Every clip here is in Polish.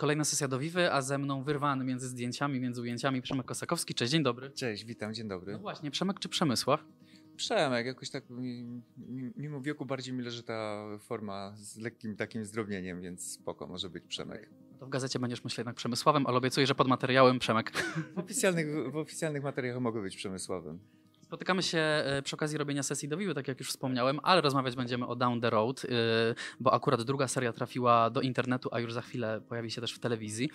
Kolejna sesja do VIVY, a ze mną wyrwany między zdjęciami, między ujęciami Przemek Kossakowski. Cześć, dzień dobry. Cześć, witam, dzień dobry. No właśnie, Przemek czy Przemysław? Przemek, jakoś tak mimo wieku bardziej mi leży ta forma z lekkim takim zdrobnieniem, więc spoko, może być Przemek. To w gazecie będziesz myślał jednak Przemysławem, ale obiecuję, że pod materiałem Przemek. W oficjalnych materiałach mogę być Przemysławem. Spotykamy się przy okazji robienia sesji do VIVY, tak jak już wspomniałem, ale rozmawiać będziemy o Down the Road, bo akurat druga seria trafiła do internetu, a już za chwilę pojawi się też w telewizji.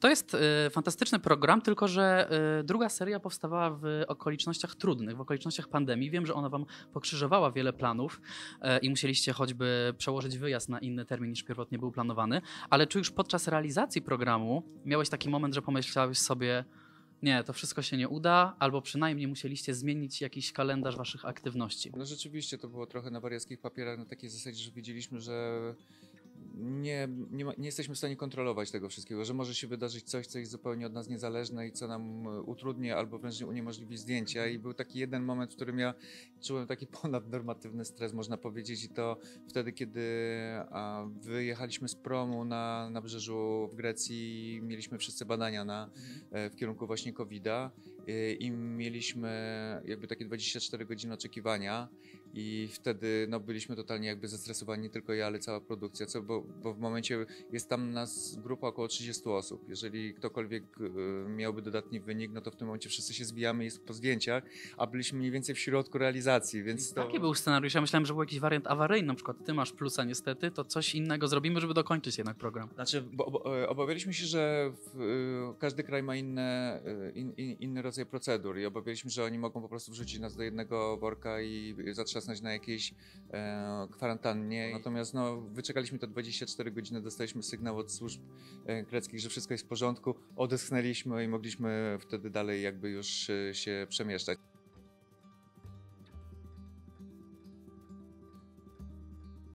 To jest fantastyczny program, tylko że druga seria powstawała w okolicznościach trudnych, w okolicznościach pandemii. Wiem, że ona wam pokrzyżowała wiele planów i musieliście choćby przełożyć wyjazd na inny termin niż pierwotnie był planowany, ale czy już podczas realizacji programu miałeś taki moment, że pomyślałeś sobie: nie, to wszystko się nie uda, albo przynajmniej musieliście zmienić jakiś kalendarz waszych aktywności? No rzeczywiście to było trochę na wariackich papierach, na takiej zasadzie, że wiedzieliśmy, że nie jesteśmy w stanie kontrolować tego wszystkiego, że może się wydarzyć coś, co jest zupełnie od nas niezależne i co nam utrudni albo wręcz uniemożliwi zdjęcia. I był taki jeden moment, w którym ja czułem taki ponadnormatywny stres, można powiedzieć, i to wtedy, kiedy wyjechaliśmy z promu na nabrzeżu w Grecji, mieliśmy wszyscy badania w kierunku właśnie COVID-a i mieliśmy jakby takie 24 godziny oczekiwania. I wtedy no, byliśmy totalnie jakby zestresowani, nie tylko ja, ale cała produkcja, bo w momencie jest tam nas grupa około 30 osób. Jeżeli ktokolwiek miałby dodatni wynik, no to w tym momencie wszyscy się zbijamy, jest po zdjęciach, a byliśmy mniej więcej w środku realizacji, więc to... Taki był scenariusz, ja myślałem, że był jakiś wariant awaryjny, na przykład ty masz plusa niestety, to coś innego zrobimy, żeby dokończyć jednak program. Znaczy, bo obawialiśmy się, że każdy kraj ma inny rodzaj procedur i obawialiśmy, że oni mogą po prostu wrzucić nas do jednego worka i zatrzasnąć na jakiejś kwarantannie. Natomiast no, wyczekaliśmy te 24 godziny, dostaliśmy sygnał od służb greckich, że wszystko jest w porządku, odeschnęliśmy i mogliśmy wtedy dalej jakby już się przemieszczać.